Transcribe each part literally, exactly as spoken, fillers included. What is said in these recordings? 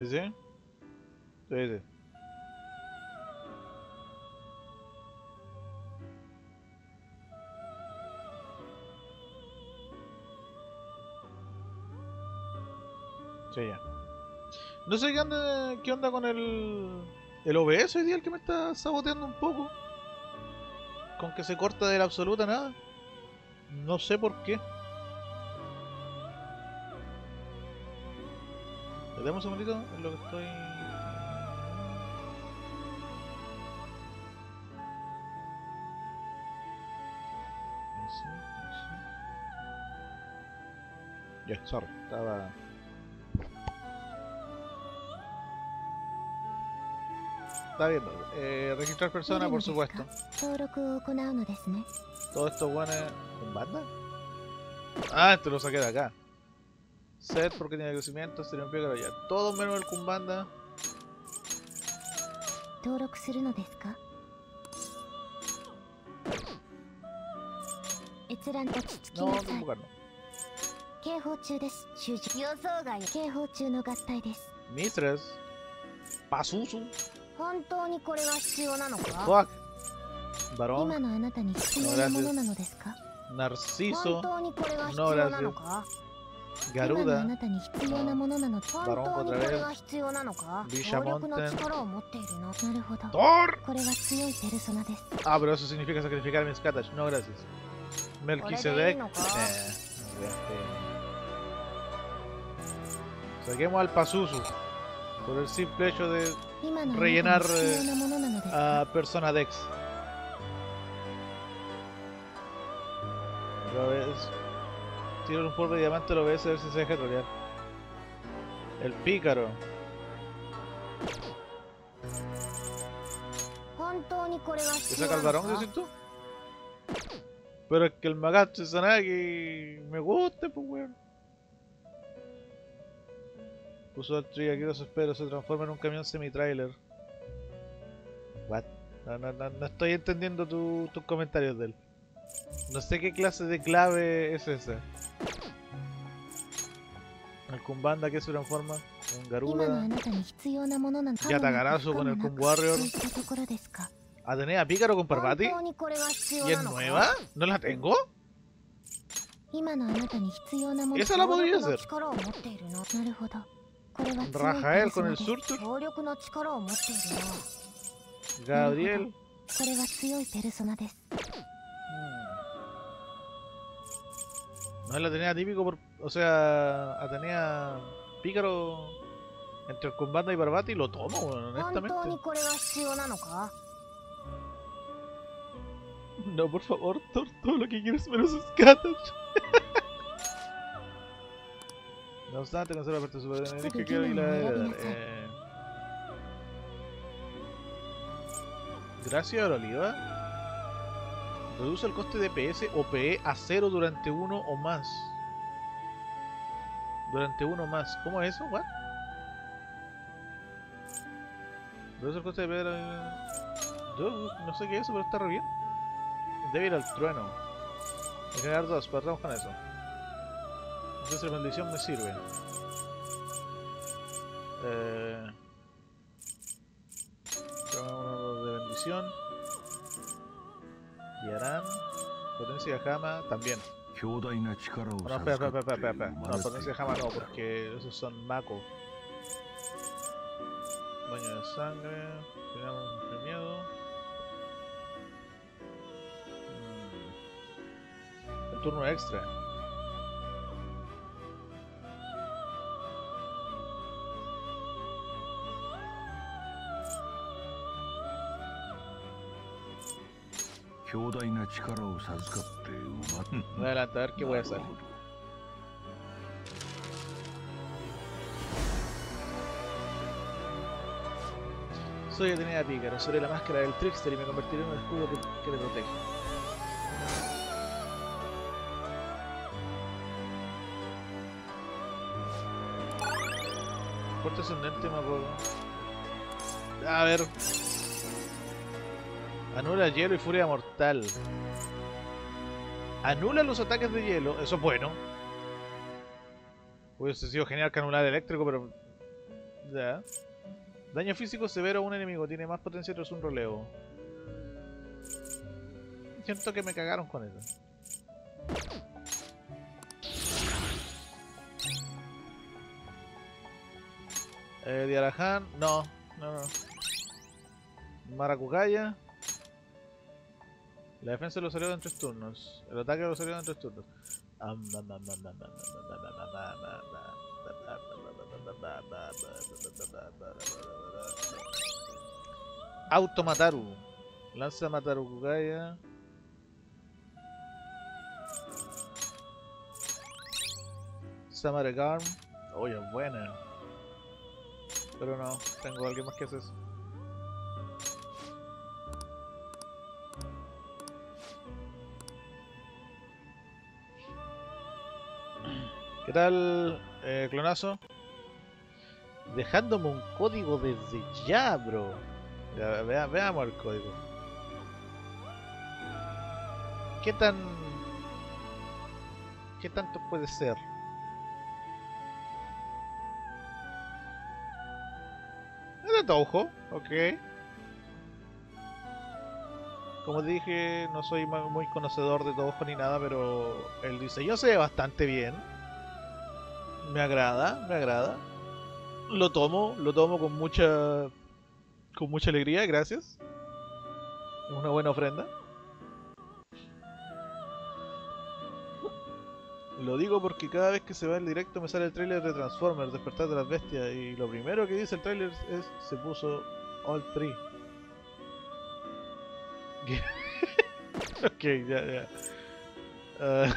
¿Sí? Sí, sí. Sí, ya. No sé qué onda, qué onda con el... el O B S hoy día, el que me está saboteando un poco. Con que se corta de la absoluta nada. No sé por qué. Dame un segundito en lo que estoy... Ya, yeah, sorry, estaba... Está bien, eh, registrar personas, por supuesto. Todo esto bueno es... ¿Kumbanda? Ah, esto lo saqué de acá. Set porque tiene crecimiento, sería un Pícaro ya. Todo menos el Kumbanda. No, tampoco no. Mistress. Pazuzu. Fuck. Varón. No gracias. Narciso. No gracias. Garuda, no. Barón otra vez, Villamonten, Thor. Ah, pero eso significa sacrificar mis Katach, no gracias. Melquisedec, eh, eh. Saquemos al Pazuzu por el simple hecho de rellenar eh, a Persona Dex. Otra vez. Tirar un polvo de diamante al O B S a ver si se deja trolear. El Pícaro. ¿Te saca el varón, decís tú? Pero es que el Magatsu Zanagi me gusta, pues weón. Puso al trigger aquí los esperos, se transforma en un camión semi-trailer. What? No, no, no, no estoy entendiendo tu, tus comentarios de él. No sé qué clase de clave es esa. El Kumbanda que se transforma en Garuda. Y Atacarazo con el Kumb Warrior. Atenea Pícaro con Parvati. ¿Y es nueva? ¿No la tengo? Esa la podría hacer. Rajael con el Surtur. Gabriel. No es la Atenea típico, por, o sea, Atenea Pícaro entre el Kumbanda y Parvati lo tomo, bueno, honestamente. No, por favor, Thor, todo lo que quieres menos es Katach. No obstante, no sé la parte super de que quiero y la de eh... Gracias, Oliva. Reduce el coste de D P S o P E a cero durante uno o más. Durante uno o más. ¿Cómo es eso? ¿What? Reduce el coste de P E. Yo no sé qué es eso, pero está re bien. Débil al trueno. En general dos, partamos con eso. Entonces la maldición me sirve. Eh... Uno de bendición. Yaran, potencia de Hama también. No, espera, espera, espera, espera. No, potencia de Hama no, porque esos son Mako. Baño de sangre, tenemos de miedo. El turno extra. Adelante, a ver qué voy a hacer. Soy Atenea Pícaro, seré la máscara del trickster y me convertiré en un escudo que, que le protege. Fuerte ascendente, me acuerdo. A ver. Anula hielo y furia mortal. Anula los ataques de hielo, eso es bueno. Hubiese sido genial que anular eléctrico, pero Ya. Daño físico severo a un enemigo. Tiene más potencia tras un relevo. Siento que me cagaron con eso. Eh, Diarahan. No, no, no. Maracugaya. La defensa lo salió en tres turnos. El ataque lo salió en tres turnos. Automataru. Lanza Matarugaya. Samaregarm. Oye, oh, es buena. Pero no, tengo alguien más que hace eso. ¿Qué tal, eh, clonazo? Dejándome un código desde ya, bro. Ya, vea, veamos el código. ¿Qué tan... ¿Qué tanto puede ser? Es de Toujo, ok. Como dije, no soy muy conocedor de Toujo ni nada, pero él dice, yo sé bastante bien. Me agrada, me agrada. Lo tomo, lo tomo con mucha... Con mucha alegría, gracias. Es una buena ofrenda. Lo digo porque cada vez que se va el directo me sale el tráiler de Transformers, Despertar de las Bestias. Y lo primero que dice el tráiler es... Se puso... All Three. Ok, ya, ya. Uh...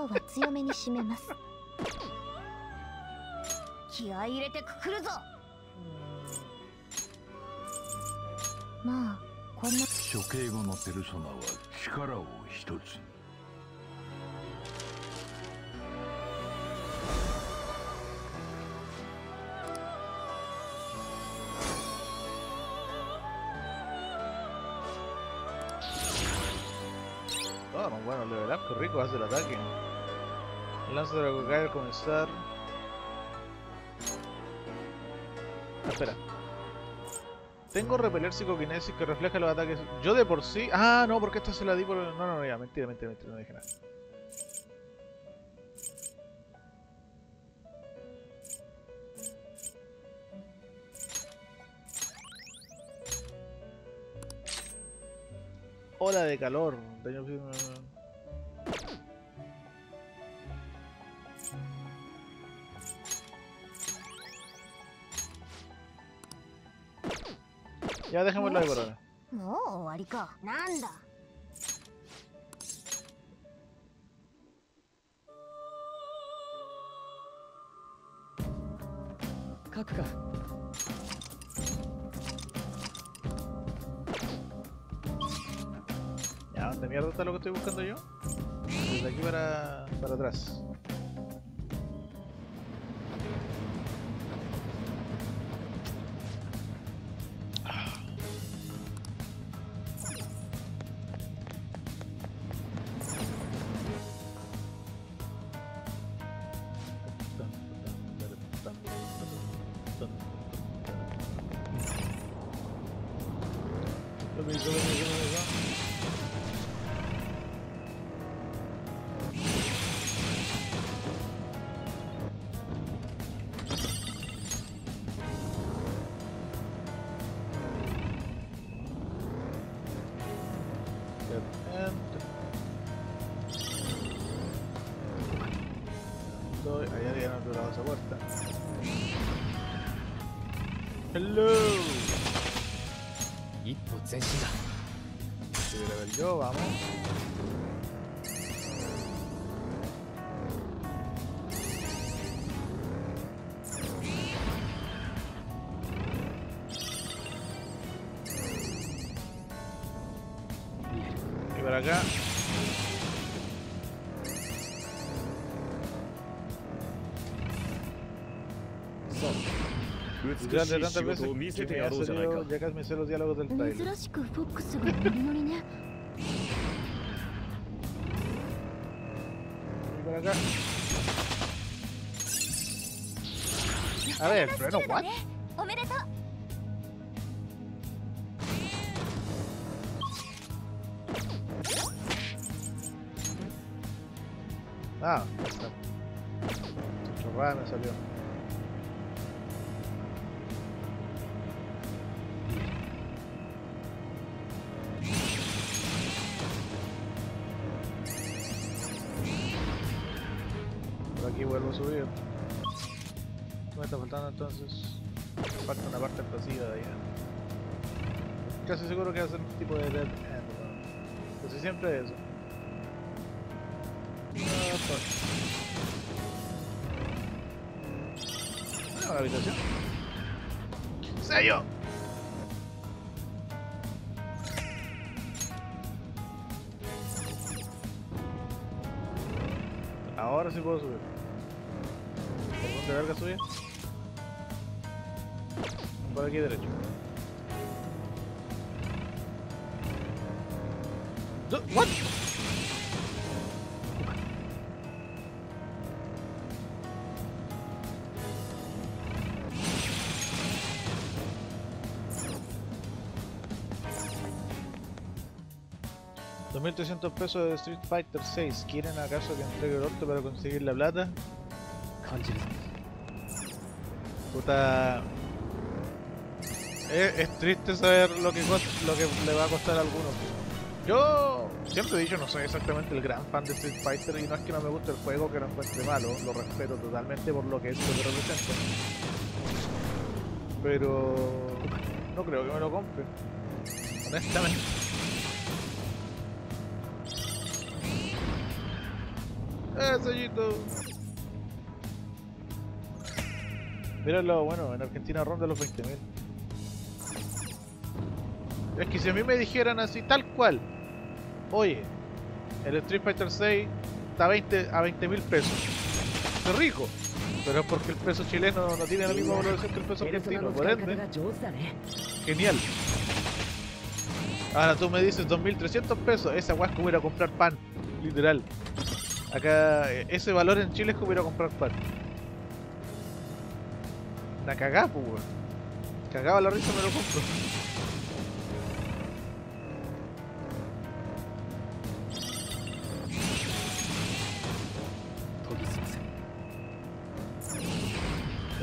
Oh, bueno, le verás que rico hace el ataque. Lanza de la Gokai al comenzar. Ah, espera. Tengo repeler psicoquinesis que refleja los ataques. Yo de por sí. Ah, no, porque esta se la di por. No, no, no, ya, mentira, mentira, mentira, no dije nada. Ola de calor. Daño físico. Ya dejémoslo ahí por ahora. Ya, ¿dónde mierda está lo que estoy buscando yo? Desde aquí para, para atrás. Acá. Grande tantas veces que me ha salido, ya casi me sé los diálogos del trailer. Y por para acá. A ver, pero no, ¿what? Ah, está. Chorrada me salió. Por aquí vuelvo a subir. ¿Qué me está faltando entonces? Falta una parte pasiva de allá. Casi seguro que va a ser un tipo de dead end. Casi siempre es eso. A la habitación. ¡Sello! Ahora sí puedo subir. ¿Dónde verga subir? Por aquí derecho. ¿What? dos mil trescientos pesos de Street Fighter seis. ¿Quieren acaso que entregue el orto para conseguir la plata? Puta... Es, es triste saber lo que, lo que le va a costar a algunos. Yo siempre he dicho, no soy exactamente el gran fan de Street Fighter, y no es que no me guste el juego, que lo encuentre malo, lo respeto totalmente por lo que es, lo que representa. Pero... no creo que me lo compre, honestamente. Sellito. Mira el lado bueno, en Argentina ronda los veinte mil. Es que si a mí me dijeran así, tal cual, oye, el Street Fighter seis está a veinte mil pesos, es rico, pero es porque el peso chileno no tiene la misma valoración que el peso argentino, por ende, genial. Ahora tú me dices dos mil trescientos pesos, esa guas como ir a comprar pan, literal. Acá, ese valor en Chile es como ir a comprar pan. La cagá, pues, weón. Cagaba la risa, me lo compro.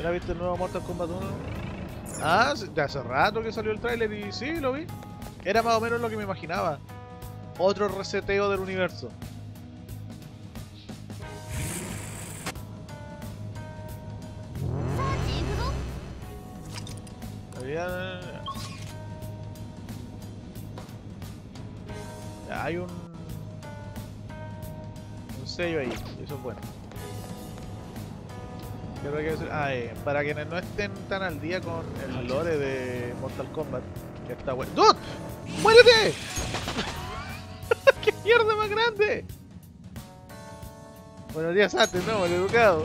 ¿Ya viste el nuevo Mortal Kombat uno? Ah, de hace rato que salió el tráiler y sí, lo vi. Era más o menos lo que me imaginaba. Otro reseteo del universo. Hay un... un sello ahí, eso es bueno. Creo que es... ah, eh, para quienes no estén tan al día con el lore de Mortal Kombat, que está bueno. ¡Dude! ¡Muérete! ¡Qué mierda más grande! Buenos días antes, ¿no? Maleducado.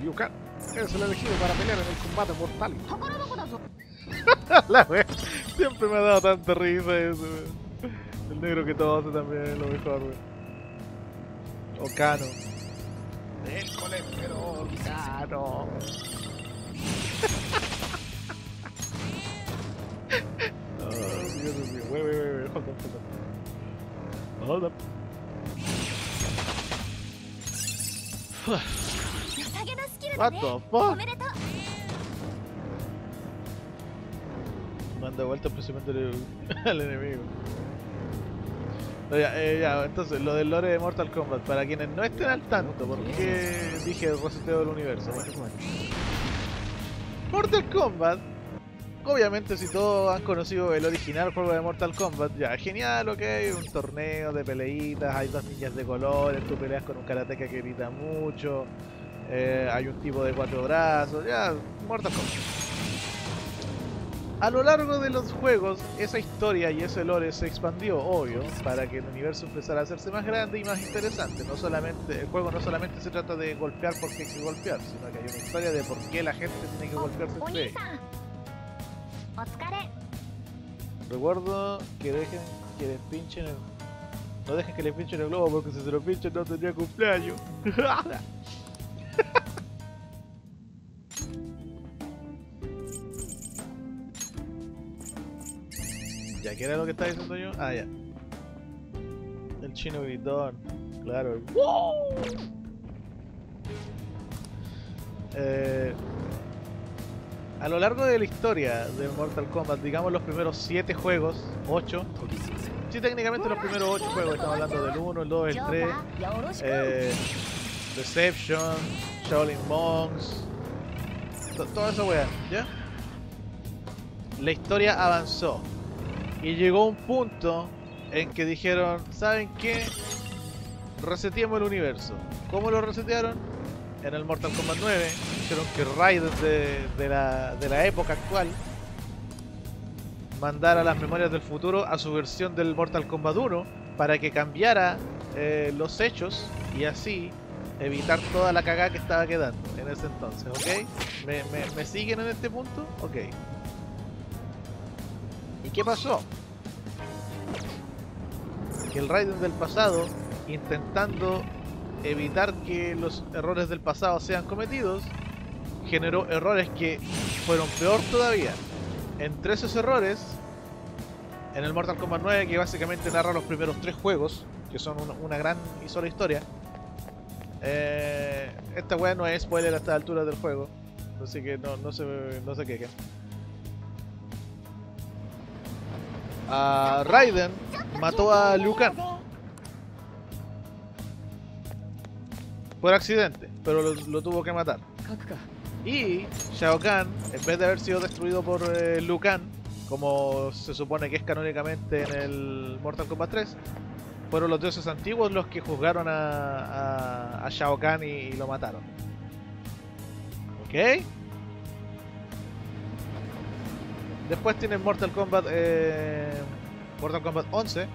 Liu Kang es el elegido para pelear en el combate mortal. La wea, siempre me ha dado tanta risa eso, wea. El negro que todo hace también es lo mejor, wea. O Cano. El colesterol Cano. Oh, Dios mío, wey, wey, wey, hold up, hold up. Hold up. What the fuck? Manda vuelta precisamente al enemigo. No, ya, eh, ya, entonces, lo del lore de Mortal Kombat, para quienes no estén al tanto, porque dije el reseteo del universo. Bueno. Mortal Kombat, obviamente, si todos han conocido el original juego de Mortal Kombat, ya, genial, ok, un torneo de peleitas, hay dos niñas de colores, tú peleas con un karateka que grita mucho. Eh, hay un tipo de cuatro brazos, ya, Mortal Kombat. A lo largo de los juegos, esa historia y ese lore se expandió, obvio, para que el universo empezara a hacerse más grande y más interesante. No solamente, el juego no solamente se trata de golpear porque hay que golpear, sino que hay una historia de por qué la gente tiene que golpearse entre ellos. Recuerdo que dejen que despinchen el No dejes que le pinchen el globo, porque si se lo pinchen no tendría cumpleaños. ¿Ya qué era lo que estaba diciendo yo? Ah, ya. El chino gritón. Claro, el... ¡Wow! Eh... A lo largo de la historia de Mortal Kombat, digamos los primeros siete juegos, ocho, sí, técnicamente los primeros ocho juegos, estamos hablando del uno, el dos, el tres, eh, Deception, Shaolin Monks, to toda esa weá, ¿ya? La historia avanzó y llegó un punto en que dijeron, ¿saben qué? Reseteemos el universo. ¿Cómo lo resetearon? En el Mortal Kombat nueve, dijeron que Raiden de, de, la, de la época actual mandara las memorias del futuro a su versión del Mortal Kombat uno para que cambiara eh, los hechos y así evitar toda la cagada que estaba quedando en ese entonces, ¿ok? ¿Me, me, me siguen en este punto? Ok. ¿Y qué pasó? Que el Raiden del pasado, intentando evitar que los errores del pasado sean cometidos, generó errores que fueron peor todavía. Entre esos errores, en el Mortal Kombat nueve, que básicamente narra los primeros tres juegos, que son una gran y sola historia, eh, esta weá no es spoiler a esta altura del juego, así que no, no se, no se quejen. uh, Raiden mató a Liu Kang por accidente, pero lo, lo tuvo que matar. Y Shao Kahn, en vez de haber sido destruido por eh, Liu Kang, como se supone que es canónicamente en el Mortal Kombat tres, fueron los dioses antiguos los que juzgaron a, a, a Shao Kahn y, y lo mataron. ¿Ok? Después tienen Mortal Kombat eh, Mortal Kombat once,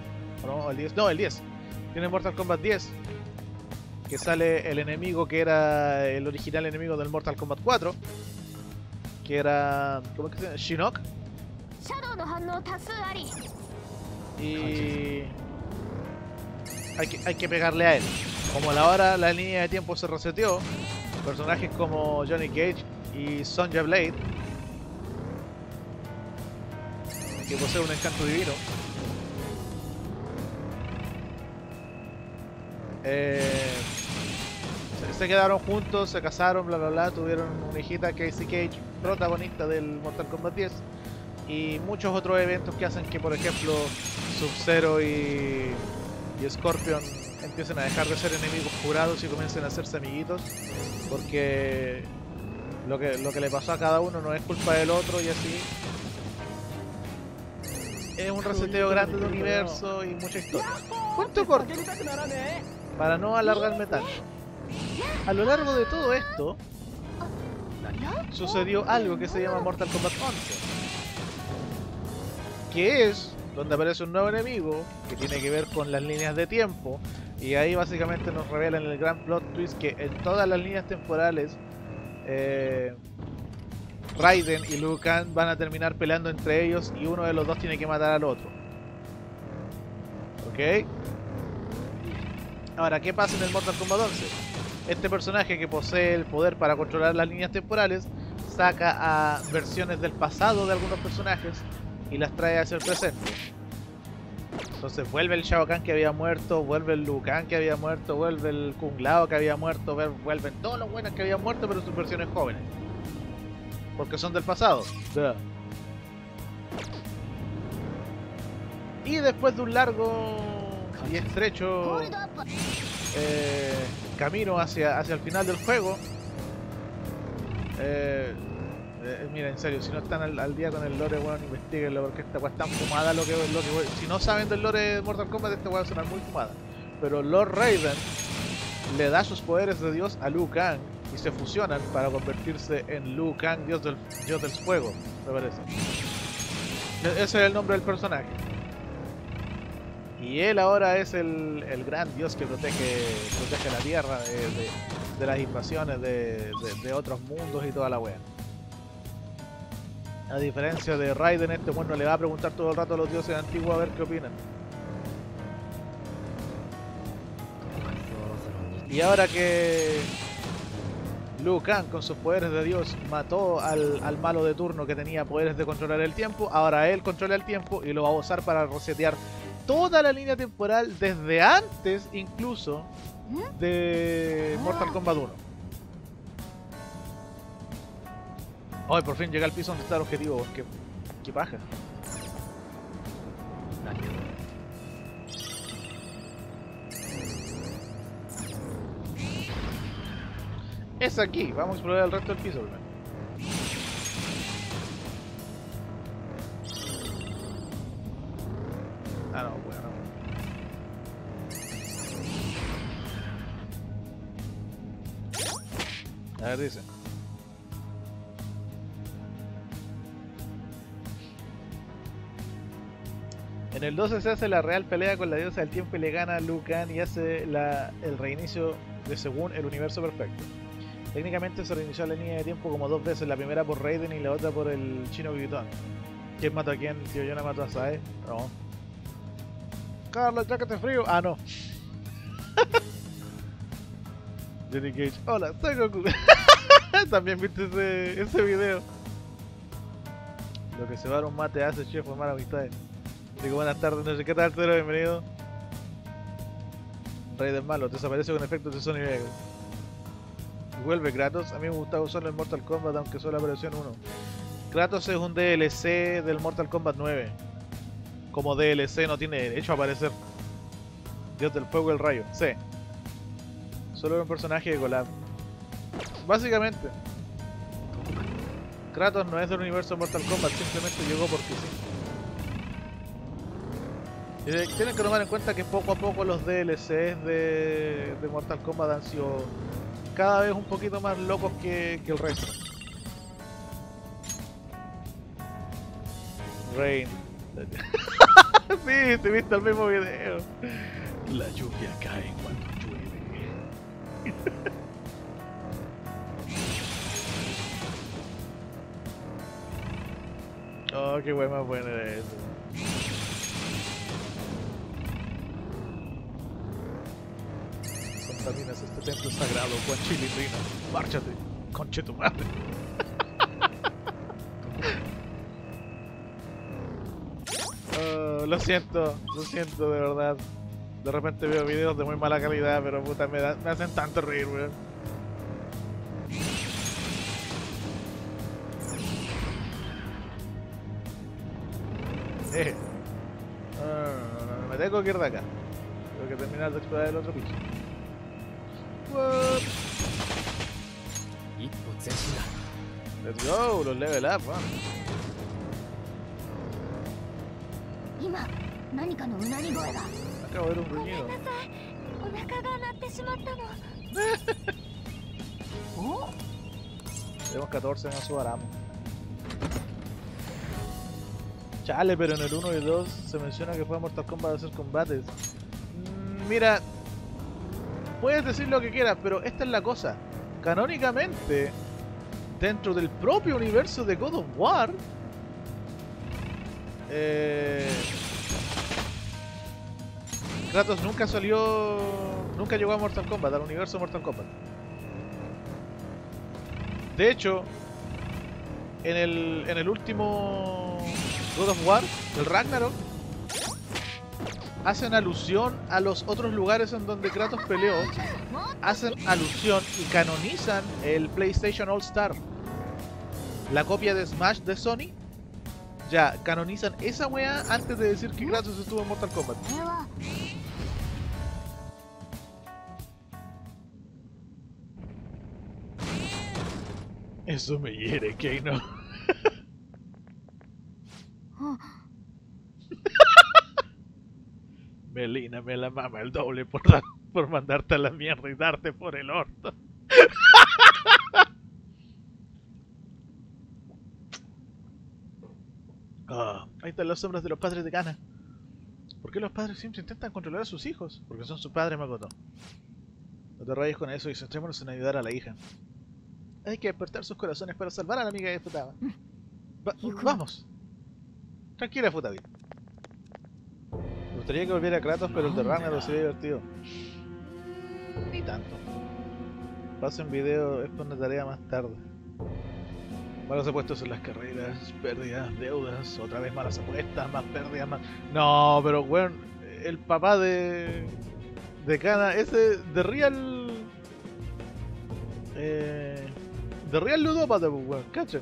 no, el diez, no, el diez. Tienen Mortal Kombat diez, que sale el enemigo que era el original enemigo del Mortal Kombat cuatro, que era... ¿cómo es que se llama? Shinnok. Y... Hay que, hay que pegarle a él. Como a la hora la línea de tiempo se reseteó, personajes como Johnny Cage y Sonya Blade, que posee un encanto divino, eh... se quedaron juntos, se casaron, bla bla bla, tuvieron una hijita, Casey Cage, protagonista del Mortal Kombat diez, y muchos otros eventos que hacen que, por ejemplo, Sub-Zero y, y Scorpion empiecen a dejar de ser enemigos jurados y comiencen a hacerse amiguitos, porque lo que, lo que le pasó a cada uno no es culpa del otro y así. Es un reseteo grande del universo y mucha historia. Cuento corto, para no alargarme tanto. A lo largo de todo esto, sucedió algo que se llama Mortal Kombat once, que es donde aparece un nuevo enemigo que tiene que ver con las líneas de tiempo, y ahí básicamente nos revelan el gran plot twist que en todas las líneas temporales eh, Raiden y Liu Kang van a terminar peleando entre ellos y uno de los dos tiene que matar al otro. ¿Ok? Ahora, ¿qué pasa en el Mortal Kombat once? Este personaje que posee el poder para controlar las líneas temporales saca a versiones del pasado de algunos personajes y las trae hacia el presente. Entonces vuelve el Shao Kahn que había muerto, vuelve el Liu Kang que había muerto, vuelve el Kung Lao que había muerto, vuelven todos los buenos que habían muerto, pero sus versiones jóvenes, porque son del pasado. Duh. Y después de un largo y estrecho eh, camino hacia, hacia el final del juego, eh, eh, mira, en serio, si no están al, al día con el lore, bueno, investiguenlo, porque esta weá es tan fumada. Lo que, lo que, si no saben del lore de Mortal Kombat, esta weá va a sonar muy fumada, pero Lord Raiden le da sus poderes de dios a Liu Kang y se fusionan para convertirse en Liu Kang, dios del, dios del fuego, me parece. Ese es el nombre del personaje. Y él ahora es el, el gran dios que protege, protege la tierra de, de, de las invasiones de, de, de otros mundos y toda la wea. A diferencia de Raiden, este bueno le va a preguntar todo el rato a los dioses antiguos a ver qué opinan. Y ahora que Liu Kang con sus poderes de Dios mató al, al malo de turno que tenía poderes de controlar el tiempo, ahora él controla el tiempo y lo va a usar para resetear toda la línea temporal desde antes incluso de Mortal Kombat uno. Hoy oh, por fin llega al piso donde está el objetivo. Qué, qué paja. Es aquí, vamos a explorar el resto del piso, ¿verdad? Ah, no, bueno. A ver, dice. En el doce se hace la real pelea con la diosa del tiempo y le gana a Liu Kang y hace la, el reinicio de según el universo perfecto. Técnicamente se reinició la línea de tiempo como dos veces, la primera por Raiden y la otra por el chino Kitana. ¿Quién mató a quién? Tío, yo no mato a Sae. No. Carlos, trácate frío. Ah, no. Johnny Cage. Hola, soy Goku. También viste ese, ese video. Lo que se va a dar un mate hace, chef, formar amistades. Digo, buenas tardes, no sé qué tal, pero bienvenido. Raiden malo, desaparece con efectos de Sonic. Vuelve Kratos, a mí me gustaba usarlo en Mortal Kombat aunque solo apareció en uno. Kratos es un D L C del Mortal Kombat nueve. Como D L C no tiene derecho a aparecer. Dios del fuego y el rayo, sí. Solo era un personaje de collab. Básicamente Kratos no es del universo Mortal Kombat, simplemente llegó porque sí. Y tienen que tomar en cuenta que poco a poco los D L Cs de, de Mortal Kombat han sido cada vez un poquito más locos que, que el resto. Rain. Sí, te viste el mismo video. La lluvia cae cuando llueve. Oh, qué wey más bueno era eso. Contaminas este templo sagrado, Quan Chi, Melina. Márchate, conche tu madre. Oh, lo siento, lo siento de verdad. De repente veo videos de muy mala calidad, pero puta, me, da, me hacen tanto reír, weón. Eh. Uh, me tengo que ir de acá. Tengo que terminar de explorar el otro piso. Let's go, los level up, vamos. Acabo de ver un gruñido. Tenemos catorce en Azubaramo. Chale, pero en el uno y dos se menciona que fue a Mortal Kombat a hacer combates. Mira, puedes decir lo que quieras, pero esta es la cosa. Canónicamente, dentro del propio universo de God of War, eh, Kratos nunca salió, nunca llegó a Mortal Kombat, al universo Mortal Kombat. De hecho, en el, en el último God of War, el Ragnarok, hacen alusión a los otros lugares en donde Kratos peleó. Hacen alusión y canonizan el PlayStation All Star, la copia de Smash de Sony. Ya, canonizan esa wea antes de decir que Kratos estuvo en Mortal Kombat. Eso me hiere, Keino. Melina me la mama el doble por, la, por mandarte a la mierda y darte por el orto. Oh, ahí están las sombras de los padres de Kana. ¿Por qué los padres siempre intentan controlar a sus hijos? Porque son su padre, Makoto. No te rayes con eso y centrémonos en ayudar a la hija. Hay que despertar sus corazones para salvar a la amiga de Futaba. Va, vamos. Tranquila, Futaba. Me gustaría que volviera a Kratos, pero el de Ragnarok sería divertido. editando. Paso en video, esto es una tarea más tarde. Malos apuestos en las carreras, pérdidas, deudas, otra vez malas apuestas, más pérdidas, más... No, pero weón, el papá de... de Kana, ese de real... Eh... de real ludópata, pues weón, ¿cacha?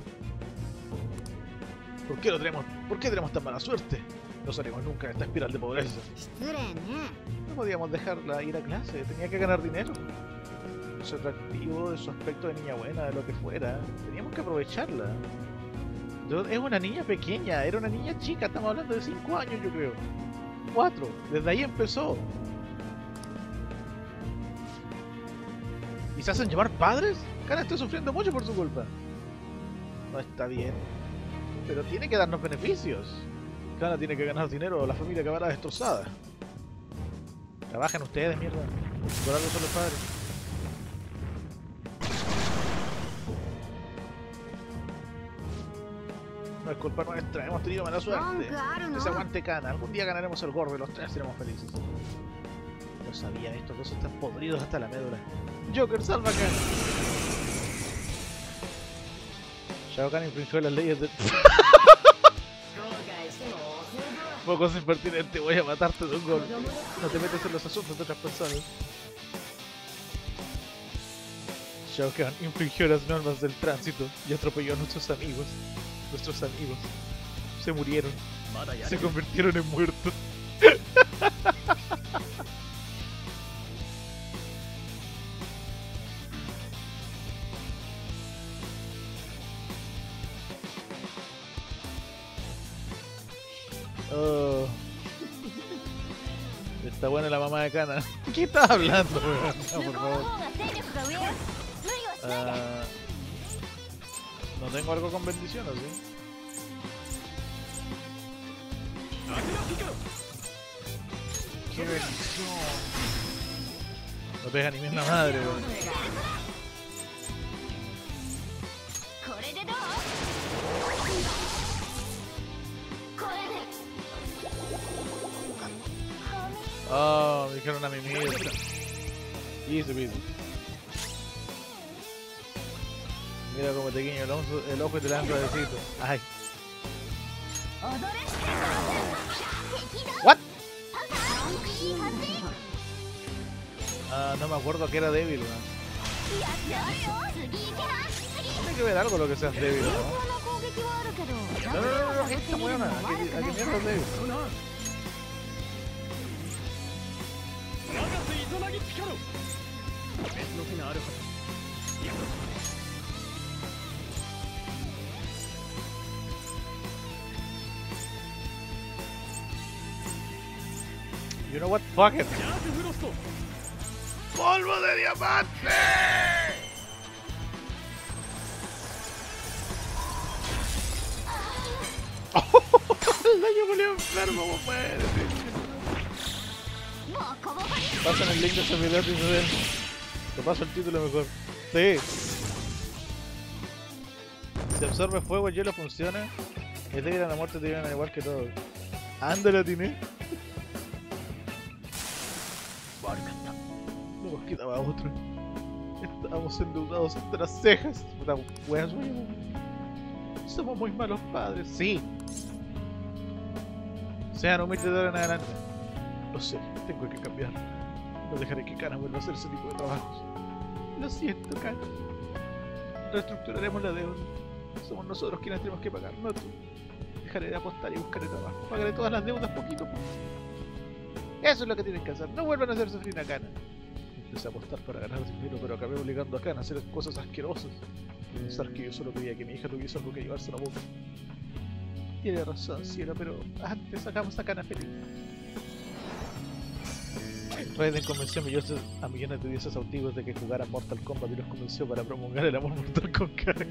¿Por qué, lo tenemos, ¿Por qué tenemos tan mala suerte? No salimos nunca de esta espiral de pobreza. No podíamos dejarla ir a clase, tenía que ganar dinero. De su atractivo, de su aspecto de niña buena, de lo que fuera, teníamos que aprovecharla. Es una niña pequeña, era una niña chica, estamos hablando de cinco años yo creo. cuatro, desde ahí empezó. ¿Y se hacen llamar padres? Cara, estoy sufriendo mucho por su culpa. No está bien, pero tiene que darnos beneficios. Cara tiene que ganar dinero, la familia acabará destrozada. Trabajan ustedes, mierda. Por algo son los padres. No es culpa nuestra, hemos tenido mala suerte. Que se aguante Kana, algún día ganaremos el gordo y los tres seremos felices. Yo sabía, estos dos están podridos hasta la médula. Joker, salva a Kana. Shao Kahn infringió las leyes del... Pocos impertinentes, voy a matarte de un gol. No te metes en los asuntos de otras personas. Shao Kahn infringió las normas del tránsito y atropelló a nuestros amigos. Nuestros amigos se murieron, se convirtieron en muertos. Oh. Está buena la mamá de Kana. ¿Qué estás hablando? No, por favor. Uh... No tengo algo con bendición, ¿o sí? ¡Qué bendición! No pega ni bien la madre, weón. Oh, me dijeron a mi mierda. Y se pide. Mira como te guiño el, oso, el ojo y te dan suavecito. Ay. What? Ah, no me acuerdo que era débil, ¿no? Tiene que ver algo lo que seas débil, ¿no? No, no, no, no, no, esta buena. Aquí, aquí mierda es débil. You know what? Fuck it. ¡Polvo de diamante! Oh, el daño volvió enfermo, vos puedes. Pasan el link de ese video y me ven. Te paso el título mejor. Sí. Si absorbe fuego, el hielo funciona. Es débil a la muerte, te llevan igual que todo. Ándale, Atenea. No nos quedaba otro. Estábamos endeudados hasta las cejas. Somos muy malos padres. Sí. Sean humildes de ahora en adelante. Lo sé, tengo que cambiar. No dejaré que Kana vuelva a hacer ese tipo de trabajos. Lo siento, Kana. Reestructuraremos la deuda. Somos nosotros quienes tenemos que pagar, no tú. Dejaré de apostar y buscaré trabajo. Pagaré todas las deudas poquito a poco. Eso es lo que tienen que hacer, no vuelvan a hacer sufrir a Kana. Empecé a apostar para ganar dinero, pero acabé obligando a Kana a hacer cosas asquerosas. Pensar que yo solo quería que mi hija tuviese algo que llevarse a la boca. Tiene razón, cielo, pero antes sacamos a Kana feliz. Raiden convenció a millones de dioses autivos de que jugaran Mortal Kombat y los convenció para promulgar el amor mortal con Kana.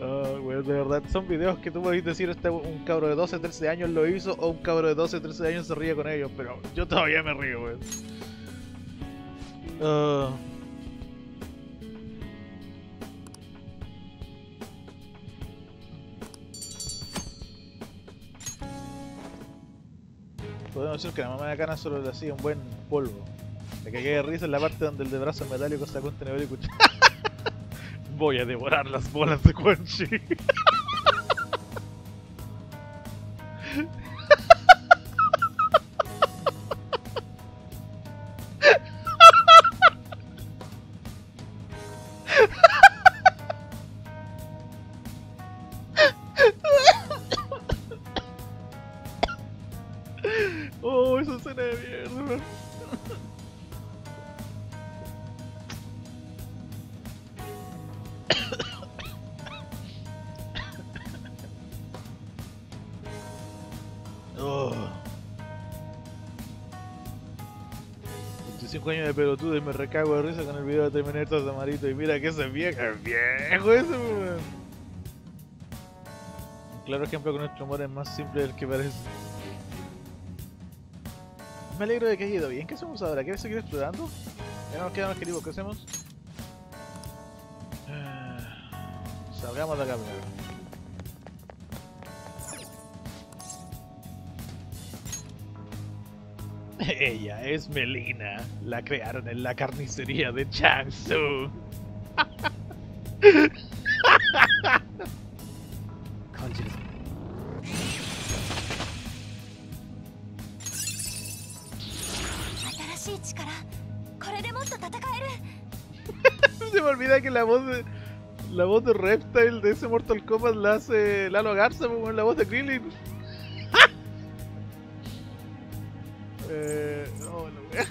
Oh, bueno, de verdad, son videos que tú podés decir este, un cabro de doce, trece años lo hizo o un cabro de doce, trece años se ríe con ellos, pero yo todavía me río, weón. Uh... Podemos decir que la mamá de Kana solo le hacía un buen polvo. Me cagué de risa en la parte donde el de brazo metálico sacó un tenedor y cuchillo. Voy a devorar las bolas de Quan Chi. Años de pelotudo y me recago de risa con el video de Terminator Samarito y mira que ese viejo es viejo ese, weón. Claro ejemplo que nuestro humor es más simple del que parece. Me alegro de que haya ido bien. ¿Qué hacemos ahora? ¿Quieres seguir explorando? Ya nos queda un objetivo, ¿qué hacemos? Salgamos de acá primero. Ella es Melina, la crearon en la carnicería de Changsu. Se me olvida que la voz de la voz de Reptile de ese Mortal Kombat la hace Lalo Garza con la voz de Krillin. Eh... No, no voy a...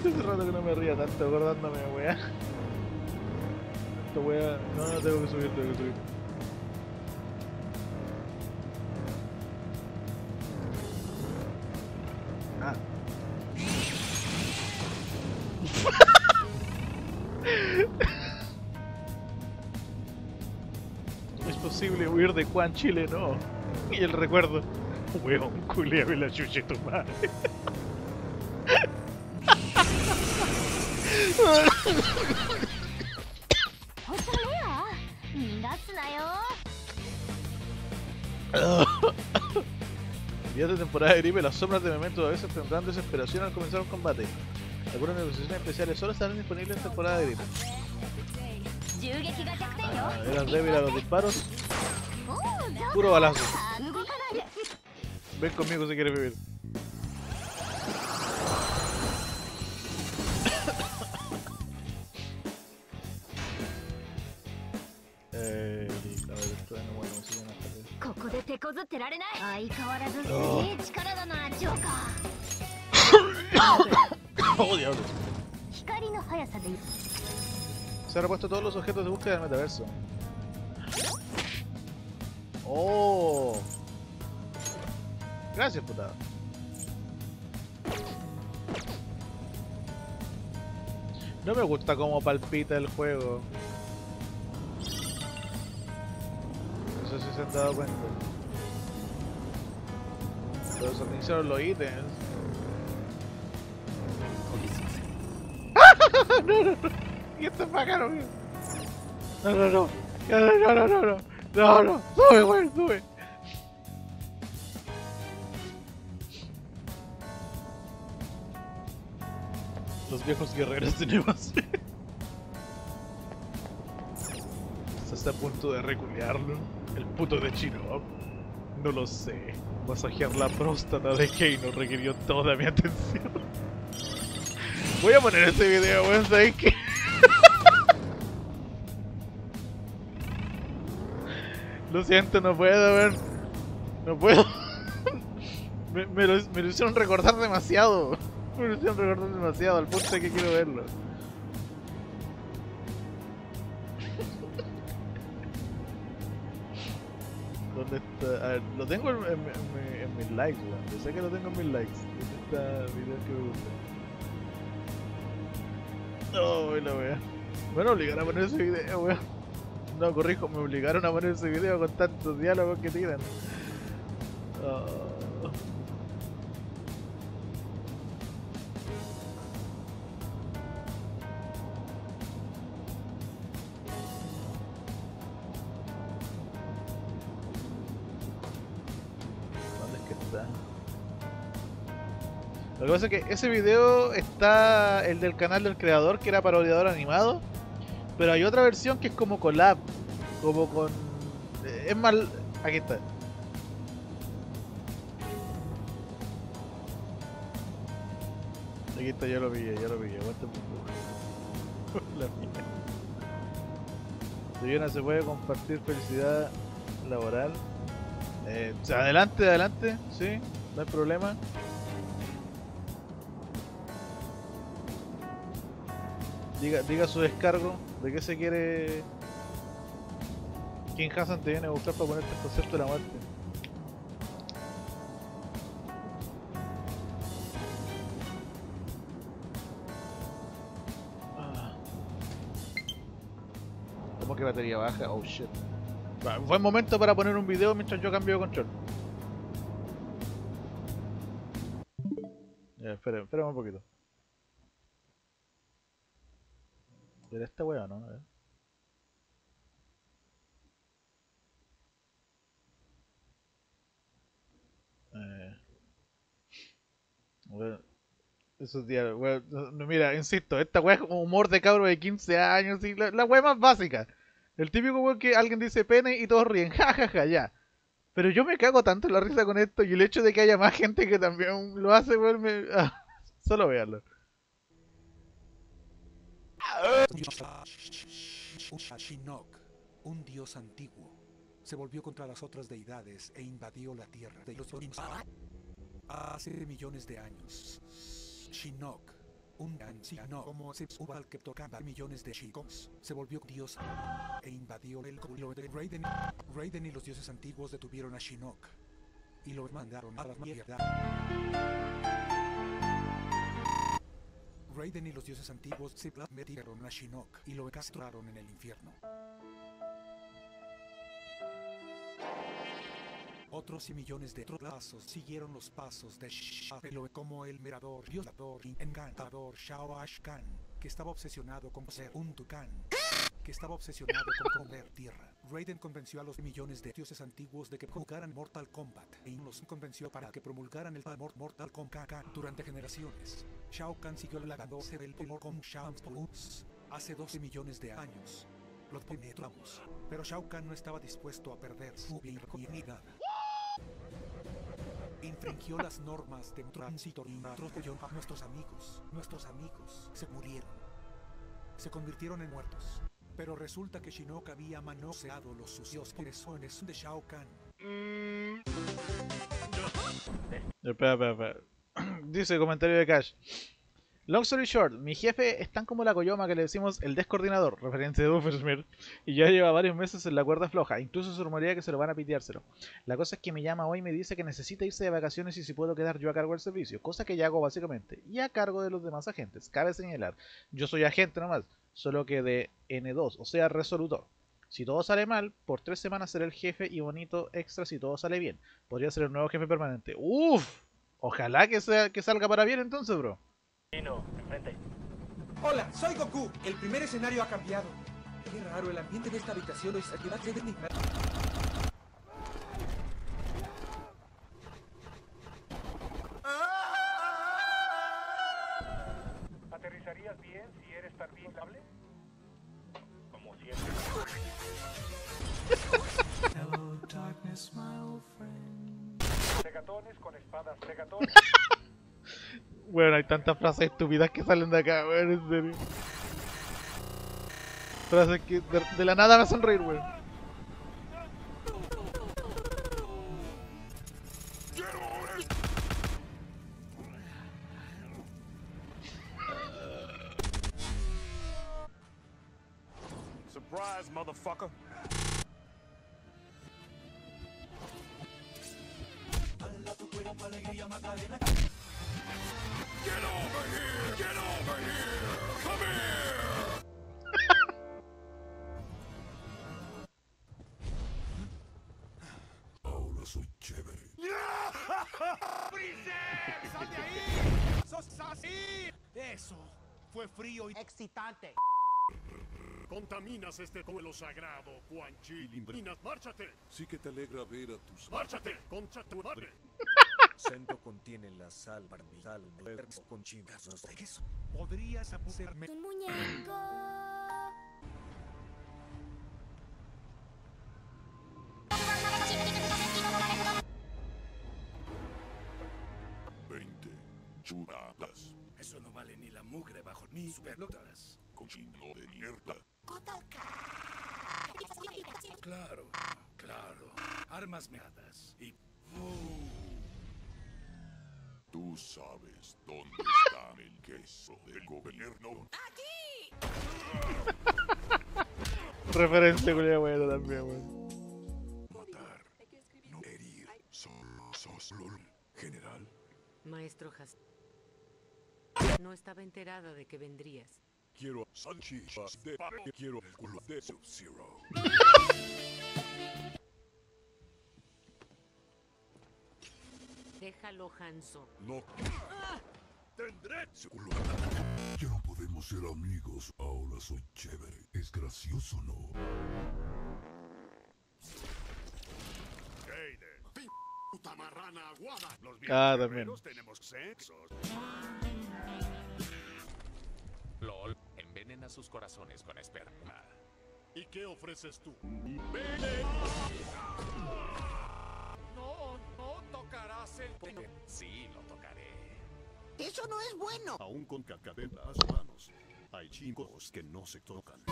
Hace rato que no me ría tanto acordándome, weá. Esto weá... No, no, tengo que subir, tengo que subir. Ah. ¿Es posible huir de Quan Chi? No. Y el recuerdo, huevón culeado y la chuche tu madre. Días de temporada de gripe, las sombras de Memento a veces tendrán desesperación al comenzar un combate. Algunas negociaciones especiales solo estarán disponibles en temporada de gripe. Ah, eran débiles a los disparos. Puro balazo. Ven conmigo si quieres vivir. eh, a ver, esto no bueno, si no oh, diablos. Se han repuesto todos los objetos de búsqueda del metaverso. Oh, gracias putada. No me gusta cómo palpita el juego. No sé si se han dado cuenta. Pero se iniciaron los ítems. No, no, no. Y esto es pájaro. No, no, no. No, no, no, no. No, no, sube, güey, sube. Los viejos guerreros tenemos. Está hasta a punto de reculearlo. El puto de Shinnok. No lo sé. Masajear la próstata de Keino requirió toda mi atención. Voy a poner este video, güey, ¿sabes qué? Lo siento, no puedo, weón. No puedo. me, me, lo, me lo hicieron recordar demasiado. Me lo hicieron recordar demasiado, al punto de que quiero verlo. ¿Dónde está? A ver, lo tengo en, en, en, en mis likes, weón. Yo sé que lo tengo en mis likes. ¿Dónde está video que me gusta? No, la weón. Me lo obligaron a poner ese video, weón. No, corrijo, me obligaron a poner ese video con tantos diálogos que tiran. Oh. ¿Dónde es que está? Lo que pasa es que ese video está el del canal del creador, que era parodiador animado, pero hay otra versión que es como collab, como con... es más... aquí está. Aquí está, ya lo pillé, ya lo pillé, aguanta un poco. La mía. Si bien no se puede compartir felicidad laboral. Eh, adelante, adelante, sí, no hay problema. Diga, diga su descargo, de qué se quiere. King Hassan te viene a buscar para ponerte el concepto de la muerte. ¿Cómo que batería baja? Oh shit. Bueno, buen momento para poner un video mientras yo cambio de control. Ya, esperen, esperen un poquito. Era esta weá, ¿no? A ver. Eh. Bueno, esos días, bueno, no, mira, insisto, esta weá es como humor de cabro de quince años, y la, la weá más básica. El típico weón que alguien dice pene y todos ríen, jajaja, ja, ja, ya. Pero yo me cago tanto en la risa con esto, y el hecho de que haya más gente que también lo hace, weón, me... Ah, solo veanlo. Shinnok, un dios antiguo, se volvió contra las otras deidades e invadió la tierra de los hace millones de años. Shinnok, un anciano como se suba al que tocaba millones de chicos, se volvió dios e invadió el culo de Raiden. Raiden y los dioses antiguos detuvieron a Shinnok y lo mandaron a la mierda. Raiden y los dioses antiguos se metieron a Shinnok y lo castraron en el infierno. Otros y millones de trozos siguieron los pasos de Shao, como el mirador, violador y encantador Shao Kahn, que estaba obsesionado con ser un tucán, que estaba obsesionado con comer tierra. Raiden convenció a los millones de dioses antiguos de que jugaran Mortal Kombat y los convenció para que promulgaran el amor Mortal Kombat durante generaciones. Shao Kahn siguió lagándose del poder con Shampoos. Hace doce millones de años lo penetramos, pero Shao Kahn no estaba dispuesto a perder su virginidad. Infringió las normas de tránsito y atropelló a nuestros amigos. Nuestros amigos se murieron, se convirtieron en muertos. Pero resulta que Shinnok había manoseado los sucios corazones de Shao Kahn. Espera, espera, espera. Dice el comentario de Cash. Long story short, mi jefe es tan como la coyoma que le decimos el descoordinador, referente de Buffersmith, y ya lleva varios meses en la cuerda floja, incluso se rumorea que se lo van a piteárselo. La cosa es que me llama hoy y me dice que necesita irse de vacaciones y si puedo quedar yo a cargo del servicio, cosa que ya hago básicamente, y a cargo de los demás agentes, cabe señalar. Yo soy agente nomás, solo que de ene dos, o sea, resolutor. Si todo sale mal, por tres semanas seré el jefe y bonito extra si todo sale bien. Podría ser el nuevo jefe permanente. ¡Uf! Ojalá que, sea, que salga para bien entonces, bro. No, enfrente. Hola, soy Goku. El primer escenario ha cambiado. Qué raro, el ambiente de esta habitación es aquí va a ser de mi... ¿Aterrizarías bien si eres tan bien cable? Como siempre. Hello, darkness, my old friend. Pegatones con espadas, pegatones. Bueno, hay tantas frases estúpidas que salen de acá, weón, en serio. Frases que de, de la nada me hacen reír, weón. Surprise, motherfucker. Get over here! Get over here! Come here! Ahora soy chévere. ¡Princesa! ¡Sal de ahí! ¡Sos así! Eso fue frío y excitante. Contaminas este duelo sagrado, Quan Chi. Márchate. Sí que te alegra ver a tus... Márchate, concha tu madre. Santo contiene la sal, barnizal, muertos con chingazos de queso. Podrías apuntarme. ¡Tu muñeco! veinte churadas. Eso no vale ni la mugre bajo ni superlotas. Cochino de mierda. Claro, claro. Armas meadas y... ¿Tú sabes dónde está el queso del gobierno? ¡Aquí! Referencia culia buena también, weón. Matar, no herir, solo, solo, general. Maestro Has... No estaba enterada de que vendrías. Quiero salchichas de pape, quiero el culo de Sub-Zero. Déjalo, Hanzo. No. ¡Ah! Tendré su culo. Ya no podemos ser amigos. Ahora soy chévere. Es gracioso, ¿no? Raiden. P puta marrana aguada. Los viejos tenemos sexo. LOL. Envenena sus corazones con esperma. ¿Y qué ofreces tú? ¡Veneno! Sí, lo tocaré. ¡Eso no es bueno! Aún con cacabel las manos, hay chicos que no se tocan.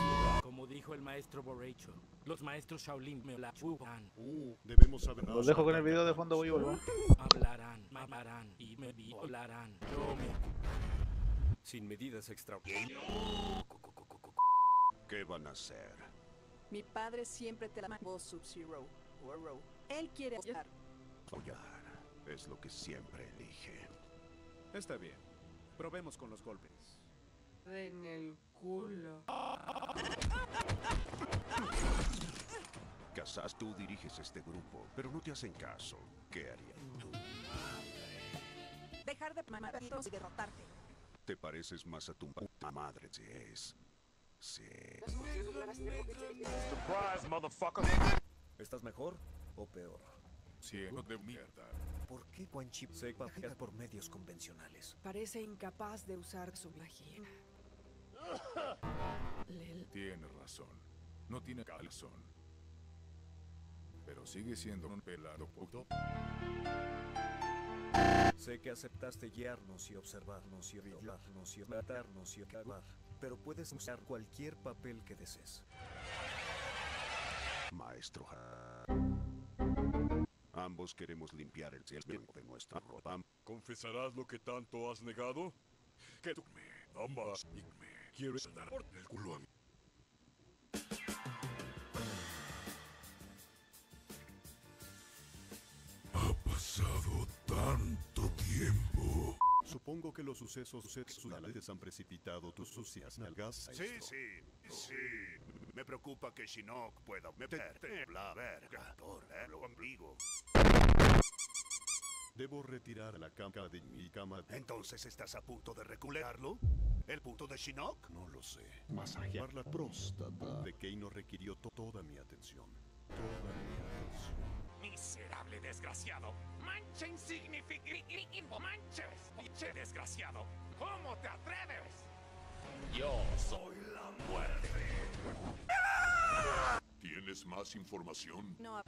Como dijo el maestro Borracho, los maestros Shaolin me la chupan. Uh, debemos saber. Los dejo con el video de fondo, voy a volver. Hablarán, mamarán y me violarán. Yo me... Sin medidas extra... ¿Qué van a hacer? Mi padre siempre te la mandó, Sub-Zero. Él quiere apoyar. Apoyar. Es lo que siempre elige. Está bien. Probemos con los golpes. En el culo. Casas, tú diriges este grupo, pero no te hacen caso. ¿Qué harías tú? Dejar de mamaditos y derrotarte. Te pareces más a tu puta madre, si es. Sí. Surprise, motherfucker. ¿Estás mejor o peor? Ciego de mierda. ¿Por qué Quan Chi se paga por medios convencionales? Parece incapaz de usar su magia. Tiene razón. No tiene calzón. Pero sigue siendo un pelado puto. Sé que aceptaste guiarnos y observarnos y violarnos y matarnos y cagar. Pero puedes usar cualquier papel que desees. Maestro Ha... Ambos queremos limpiar el cielo de nuestra ropa. ¿Confesarás lo que tanto has negado? Que tú me amas y me quieres dar por el culo a mí. Ha pasado tanto tiempo. Supongo que los sucesos sexuales han precipitado tus sucias nalgas. Sí, esto. sí, sí. Me preocupa que Shinnok pueda meterte en la verga por el ombligo. Debo retirar la caca de mi cama. ¿Entonces estás a punto de reculearlo? ¿El punto de Shinnok? No lo sé. Masajear la próstata de Keino requirió to toda mi atención. Toda mi atención. Miserable desgraciado. Mancha insignificante. Manches. Pinche desgraciado. ¿Cómo te atreves? Yo soy la muerte. ¿Tienes más información? No.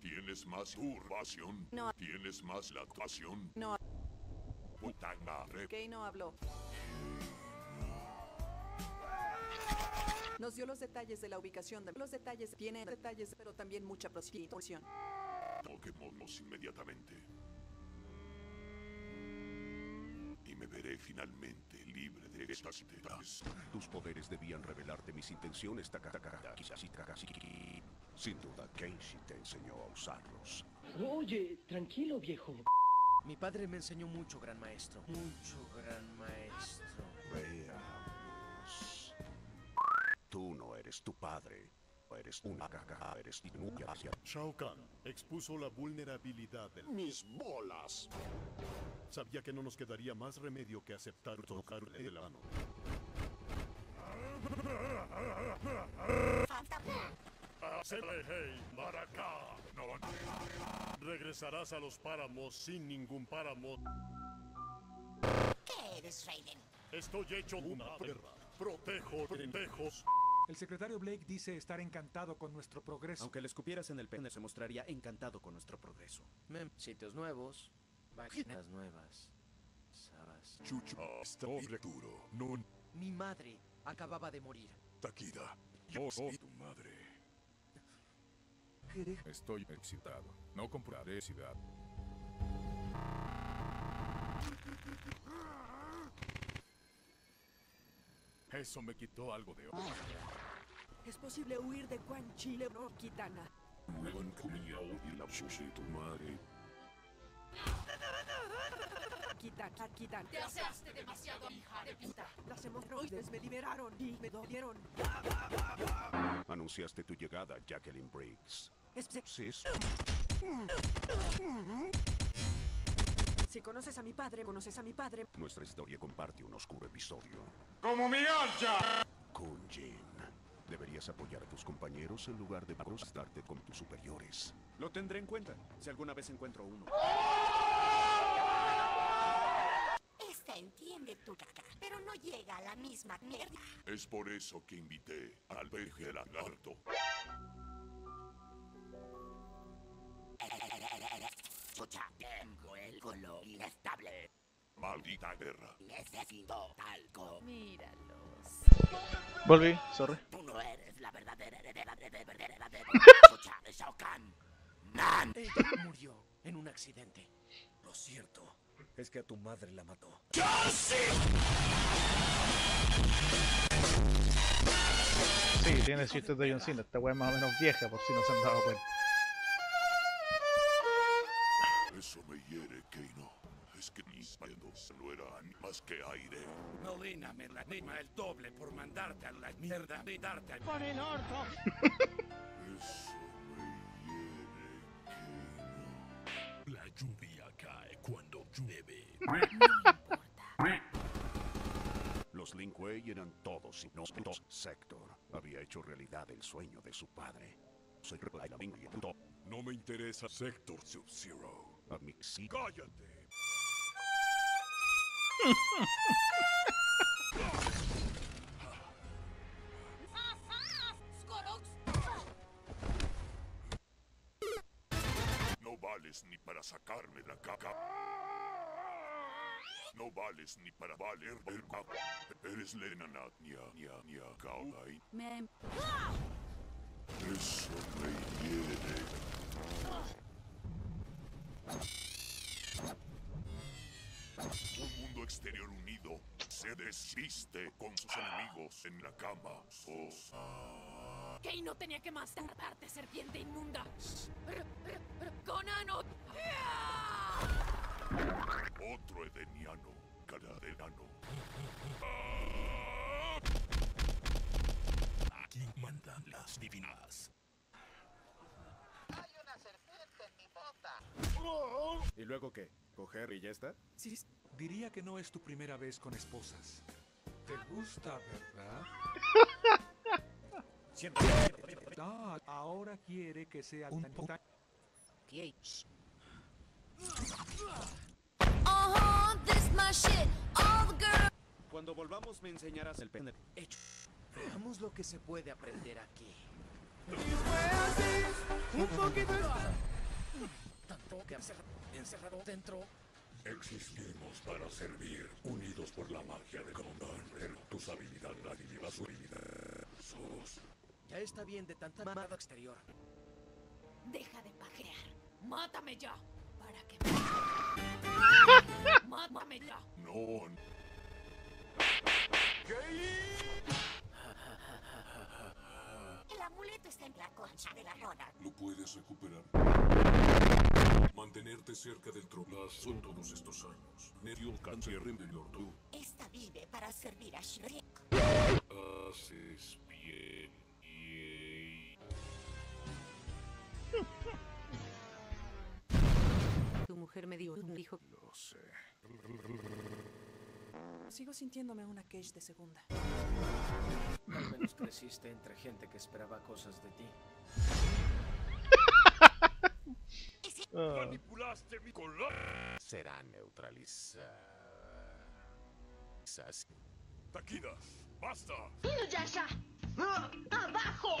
¿Tienes más turbación? No. ¿Tienes más lactación? No. Puta madre. Kay no habló. Nos dio los detalles de la ubicación de los detalles. Tiene detalles, pero también mucha prostitución. Toquémonos inmediatamente. Me veré finalmente libre de estas tetas. Tus poderes debían revelarte mis intenciones. Sin duda, Kenshi te enseñó a usarlos. Oye, tranquilo, viejo. Mi padre me enseñó mucho, gran maestro. Mucho, gran maestro. Veamos. Tú no eres tu padre. Eres una caca. Eres inútil. Shao Kahn expuso la vulnerabilidad de mis bolas. Sabía que no nos quedaría más remedio que aceptar tocarle el ano. Hey, Maraca. No, no, no. Regresarás a los páramos sin ningún páramo. ¿Qué eres, Raiden? Estoy hecho una perra. Protejo, pendejos. El secretario Blake dice estar encantado con nuestro progreso. Aunque le escupieras en el pene, se mostraría encantado con nuestro progreso. Mem, sitios nuevos, páginas nuevas, sabas. Chucha, está duro. No. Mi madre acababa de morir. Takida, yo soy tu madre. Estoy excitado. No compraré ciudad. Eso me quitó algo de oro. Es posible huir de Quan Chi, no Kitana. Buen cuñado y la sushi tu madre. Kitana, Kitana. Te aseaste demasiado, hija de puta. Las hemorroides me liberaron y me dolieron. Anunciaste tu llegada, Jacqueline Briggs. Es sexis. Si conoces a mi padre, conoces a mi padre. Nuestra historia comparte un oscuro episodio. ¡Como mi ancha! Kun Jin. Deberías apoyar a tus compañeros en lugar de acostarte con tus superiores. Lo tendré en cuenta, si alguna vez encuentro uno. Esta entiende tu caca, pero no llega a la misma mierda. Es por eso que invité al peje lagarto. Escucha, tengo el color inestable. Maldita guerra. Necesito talco. Míralos. Volví, sorry. Tú no eres la verdadera heredera de verdadera de Escucha, de Shao Kahn. ¡Nan! Ella murió en un accidente. Lo cierto es que a tu madre la mató. ¡Yo sí! Sí, tiene chistes de John Cena. Esta wea es más o menos vieja, por si no se han dado cuenta. Eso me hiere, Keino. Es que mis dedos no eran más que aire. Melina me lastima el doble por mandarte a la mierda y darte al... ¡Por el orto! Eso me hiere, Keino. La lluvia cae cuando llueve. No importa. Los Lin Kuei eran todos y nosotros. Sector había hecho realidad el sueño de su padre. Soy Rebla y no me interesa Sector Sub-Zero. A mi sí. ¡Cállate! No vales ni para sacarme la caca. No vales ni para valer el caca. Eres Lena Natnia, Nia, Nia, Kaolai. Mem. Eso me hiere. Un mundo exterior unido se desviste con sus enemigos en la cama. Oh. Kei no tenía que más tardarte, serpiente inmunda. Conano. Otro edeniano, cara de nano. Aquí mandan las divinas. ¿Y luego qué? ¿Coger y ya está? Sí, diría que no es tu primera vez con esposas. ¿Te gusta, verdad? Siempre. Ah, ahora quiere que sea un poco... ¿Qué? Cuando volvamos me enseñarás el pene. Hecho. Veamos lo que se puede aprender aquí. Y fue así, un poquito... Tanto que encerrado dentro. Existimos para servir, unidos por la magia de Kumbanda. Tus habilidades, la divina su habilidad. Sos. Ya está bien de tanta mamada exterior. Deja de pajear. Mátame ya. Para que me... Mátame ya. No. El amuleto está en la concha de la lona. Lo puedes recuperar. Mantenerte cerca del trolas son todos estos años. Medio cáncer en el orto. Esta vive para servir a Shrek. Haces bien. Tu mujer me dio un hijo. Lo sé. Sigo sintiéndome una cage de segunda. Al menos creciste entre gente que esperaba cosas de ti. Ah. Manipulaste mi color. Será neutralizadas. Taquidas, basta. Ya está. Abajo.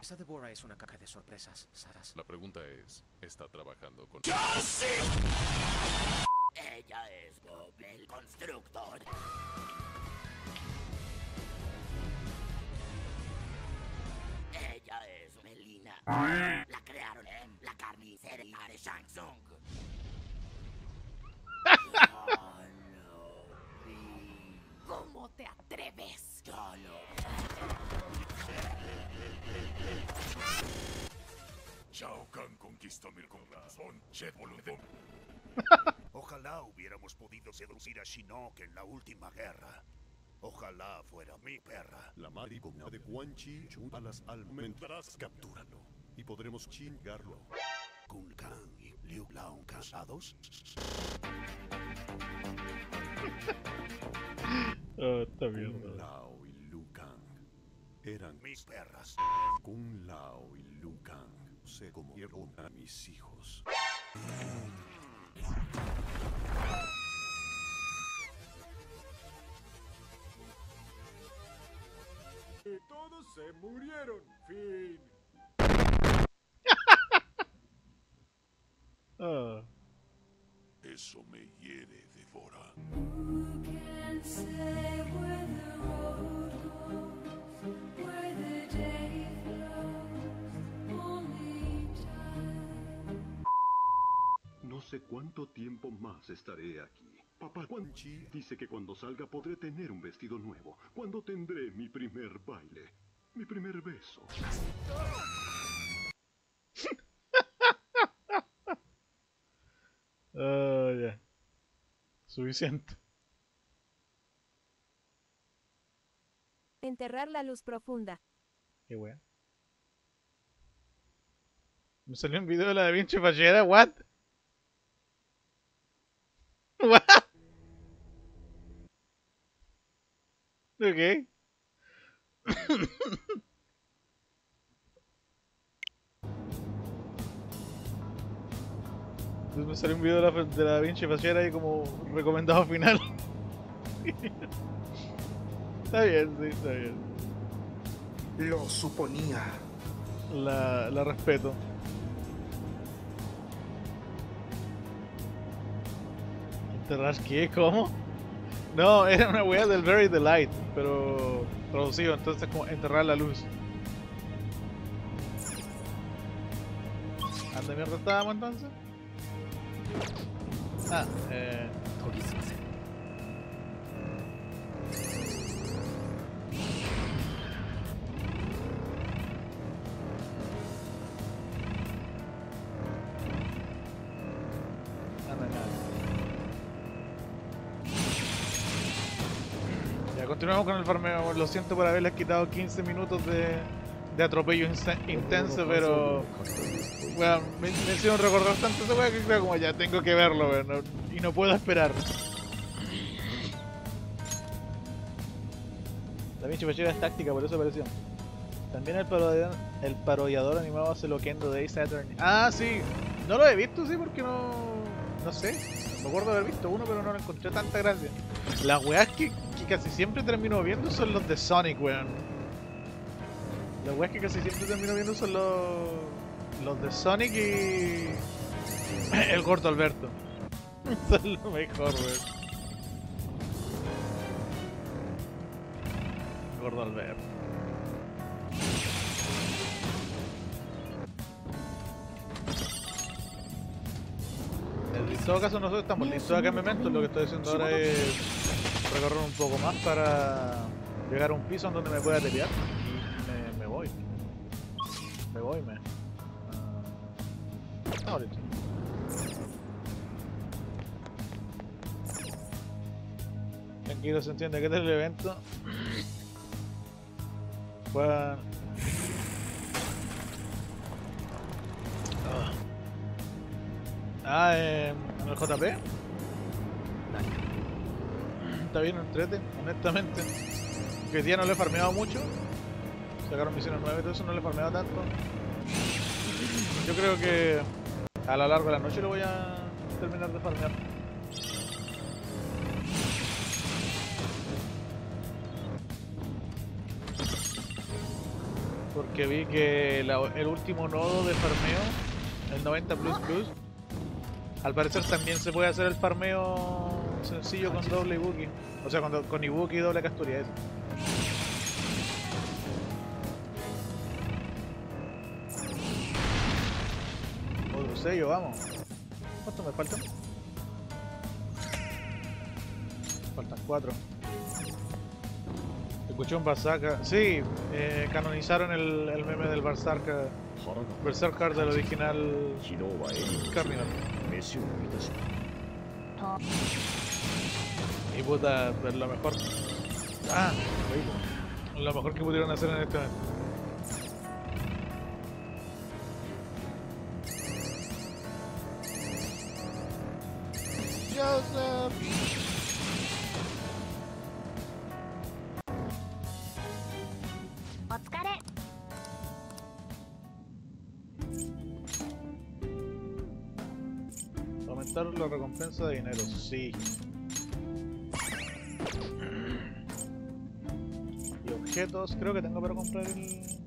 Esa Deborah es una caja de sorpresas, Saras. La pregunta es, ¿está trabajando con... ¡Yo sí! Ella es Bob el Constructor. Ella es Melina. La crearon en la carnicería de Shang Tsung. ¿Cómo te atreves? Yo lo... Shao Kahn conquistó mi corazón. Ojalá hubiéramos podido seducir a Shinnok en la última guerra. Ojalá fuera mi perra. La maricona de Quan Chi chupa las almendras. Captúralo y podremos chingarlo. Kun Kang y Liu Kang casados. Ah, está bien. Kun Lao y Liu Kang eran mis perras. Kun Lao y Liu Kang se comieron a mis hijos. Y todos se murieron. Fin. Ah. Eso me hiere, devora. No sé cuánto tiempo más estaré aquí. Papá Quan Chi dice que cuando salga podré tener un vestido nuevo, cuando tendré mi primer baile, mi primer beso. Ah, ya. Suficiente. Enterrar la luz profunda. Qué wea. Me salió un video de la Da Vinci Fallera, what? What? Okay. Me salió un video de la, de la Da Vinci Fallera y como recomendado final. Está bien, sí, está bien. Lo suponía. La, la respeto. ¿Enterrar qué? ¿Cómo? No, era una weá del Bury the Light, pero traducido, entonces como enterrar la luz. ¿A dónde mierda estábamos entonces? Ah, eh... Continuamos con el farmeo, lo siento por haberles quitado quince minutos de, de atropello intenso, pero bueno, me, me hicieron recordar tanto esa weá que creo como ya tengo que verlo, wea, no, y no puedo esperar. Da Vinci Fallera es táctica, por eso apareció. También el parodiador, el parodiador animado hace lo que en The Day Saturn. Ah, sí, no lo he visto, sí, porque no, no sé, me acuerdo de haber visto uno, pero no lo encontré tanta gracia. Las weas que, que casi siempre termino viendo son los de Sonic, weón. Las weas que casi siempre termino viendo son los, los de Sonic y... el Gordo Alberto. Son lo mejor, weón. Gordo Alberto. En todo caso nosotros estamos listos acá en Memento, lo que estoy haciendo ahora es... recorrer un poco más para llegar a un piso en donde me pueda pelear y me, me voy. Me voy, me. Uh, ahorita. Tranquilo, se entiende que este es el evento. Bueno. Ah, eh, en el J P. Está bien, entrete, honestamente. Que hoy día no le he farmeado mucho. Sacaron misiones nuevas y todo eso, no le he farmeado tanto. Yo creo que a lo largo de la noche lo voy a terminar de farmear. Porque vi que la, el último nodo de farmeo, el noventa plus plus, al parecer también se puede hacer el farmeo sencillo con doble Ibuki. O sea, con, do, con Ibuki y doble Casturia. Eso. Otro sello, vamos. ¿Cuánto me faltan? Faltan cuatro. Escuché un Berserk. Sí, eh, canonizaron el, el meme del Berserk. Berserk Card del original Cardinal. Y puta, pero lo mejor. Ah, lo mejor que pudieron hacer en este momento. Joseph. La recompensa de dinero, sí. Y objetos, creo que tengo para comprar el...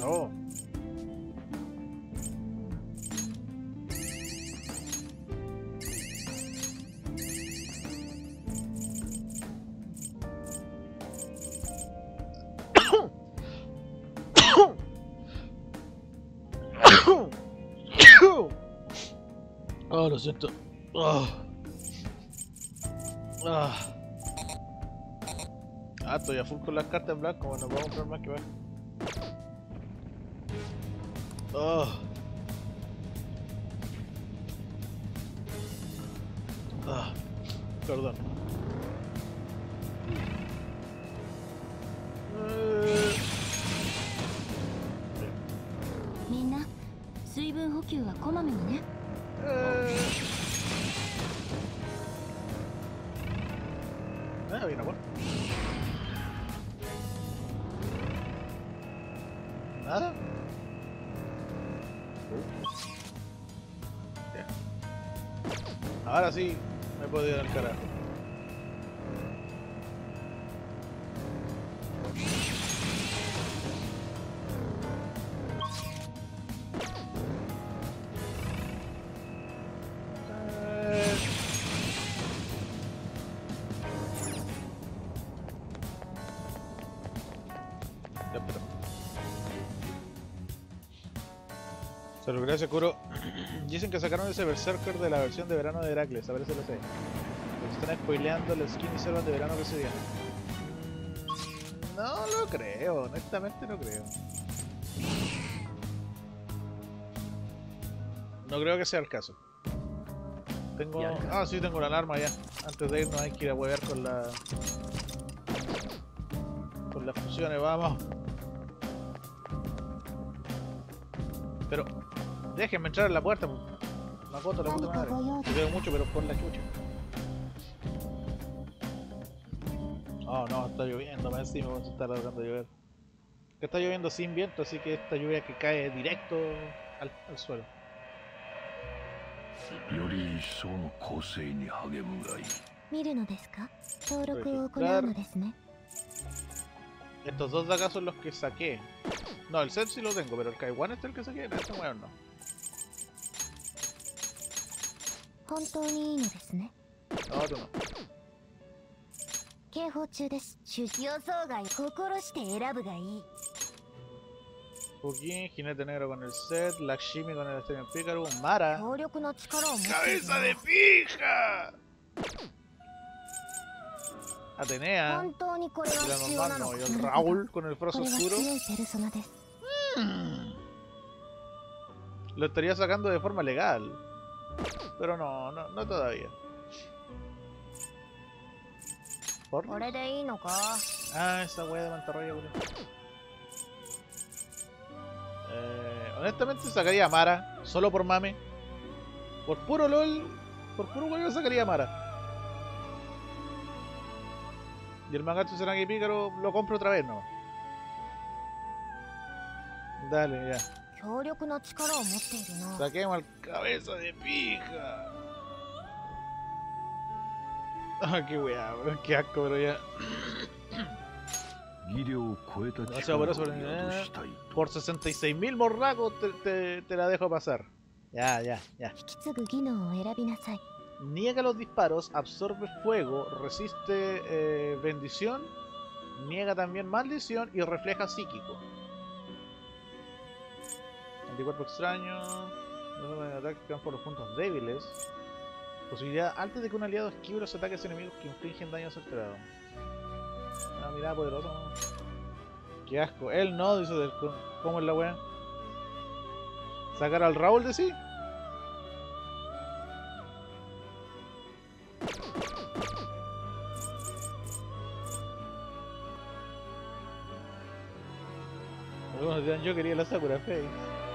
No. Oh, lo siento. Oh. Ah. ah, estoy a full con las cartas en blanco. Bueno, vamos a comprar más que más. Oh. Ah. Perdón. Mina, suibun hokyu wa komame ni ne. Ah, bien, amor. ¿Nada? Yeah. Ahora sí, me he podido ir al carajo. Gracias, Kuro. Dicen que sacaron ese Berserker de la versión de verano de Heracles, a ver si lo sé. Están spoileando la skin y selvas de verano que se dieron. No lo creo, honestamente no creo. No creo que sea el caso. Tengo... Ah, sí, tengo la alarma ya. Antes de irnos hay que ir a huevear con la... Con las fusiones, vamos. Pero... Déjenme entrar en la puerta, la puta, la puta madre. Te veo mucho, pero por la chucha. Oh no, está lloviendo, más encima cuando se está largando a llover. Está lloviendo sin viento, así que esta lluvia que cae directo al, al suelo. Estos dos de acá son los que saqué. No, el set sí lo tengo, pero el Kaiwan este es el que saqué, este weón no. No, tú no. Fukin, jinete negro con el set, Lakshmi con el Estadio Pícaro, Mara. ¡Cabeza de pija! Atenea, el normal no, y el Raúl con el froso oscuro. Hmm. Lo estaría sacando de forma legal. Pero no, no, no todavía. ¿Por? Ah, esa wea de mantarraya, boludo. Eh, honestamente sacaría a Mara, solo por mame. Por puro LOL, por puro huevo sacaría a Mara. Y el Magatsu Zanagi Pícaro lo compro otra vez nomás. Dale, ya. Saquemos al cabeza de pija. Ah, qué weá, bro, qué asco, bro, ya. Demasiado poderoso, por sesenta y seis mil morracos te, te, te la dejo pasar. Ya, ya, ya. Niega los disparos, absorbe fuego, resiste eh, bendición, niega también maldición y refleja psíquico. Anticuerpo extraño, ataque que van por los puntos débiles. Posibilidad alta de que un aliado esquive los ataques enemigos que infligen daño acertado. Una mirada poderosa, ¿no? Qué asco, él no, dice del... ¿Cómo es la wea? ¿Sacar al Raúl de sí? Yo quería la Sakura Face.